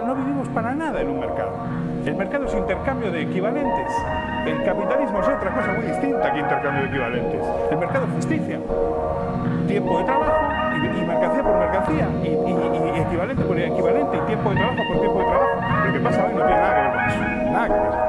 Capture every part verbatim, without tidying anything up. no, no vivimos para nada en un mercado. El mercado es intercambio de equivalentes. El capitalismo es otra cosa muy distinta que intercambio de equivalentes. El mercado es justicia, tiempo de trabajo y, y mercancía por mercancía, y, y, y equivalente por equivalente, y tiempo de trabajo por tiempo de trabajo. Lo que pasa hoy no tiene nada que ver con eso, nada que ver.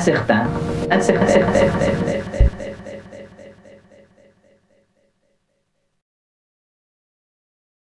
Incertain, incertaine. Incertain, incertain, incertain.